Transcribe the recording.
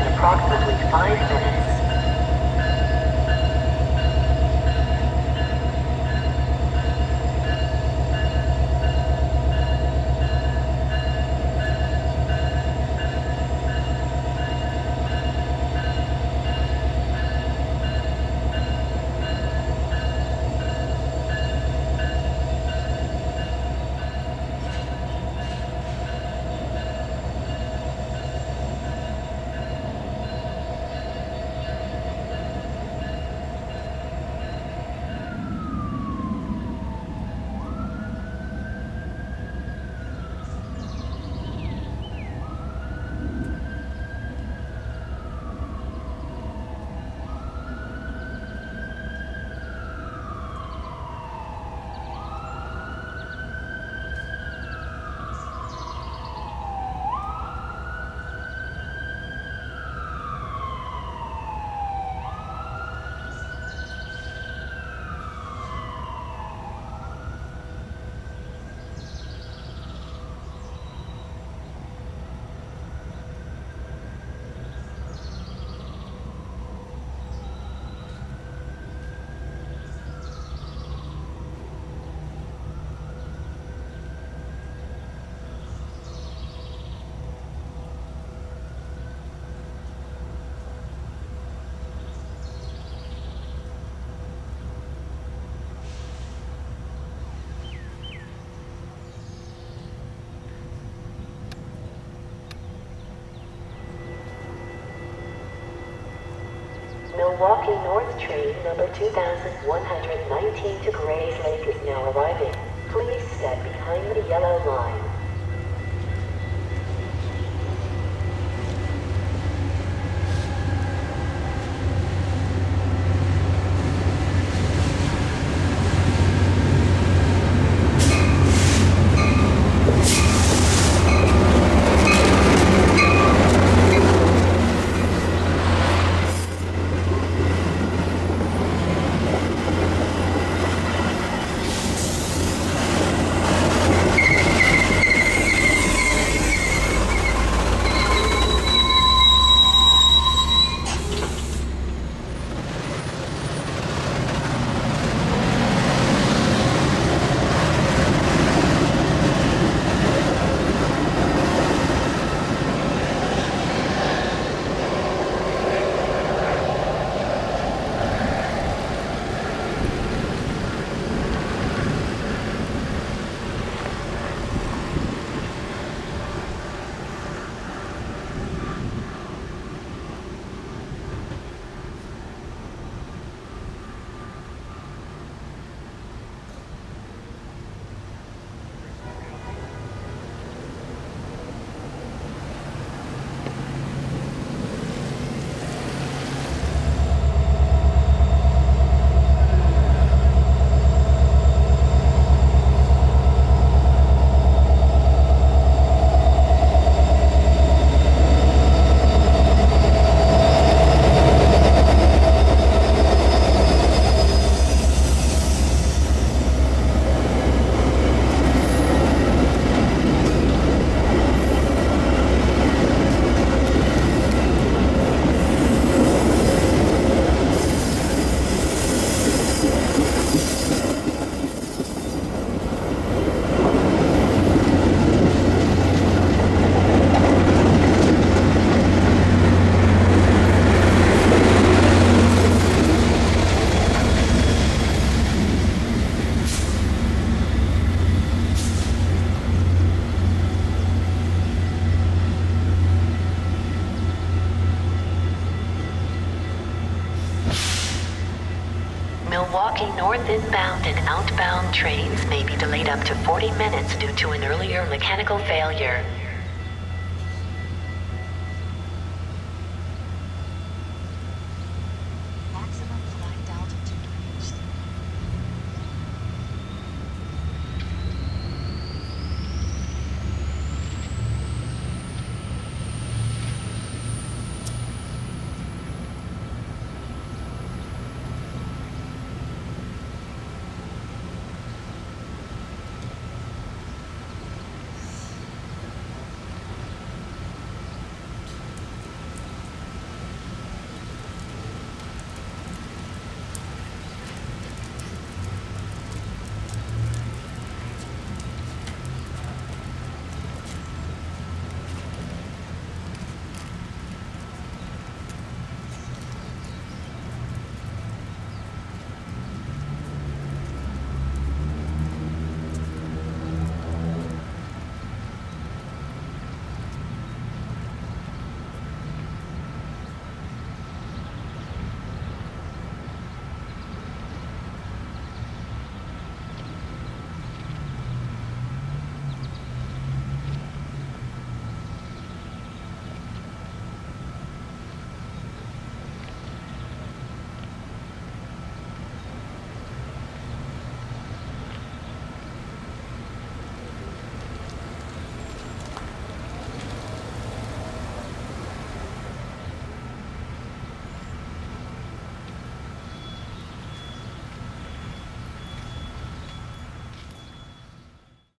in approximately 5 minutes. Milwaukee North train number 2119 to Gray's Lake is now arriving. Please step behind the yellow line. Milwaukee North inbound and outbound trains may be delayed up to 40 minutes due to an earlier mechanical failure.